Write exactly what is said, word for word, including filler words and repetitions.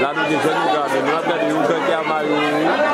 Lá no desenho do lugar, não é?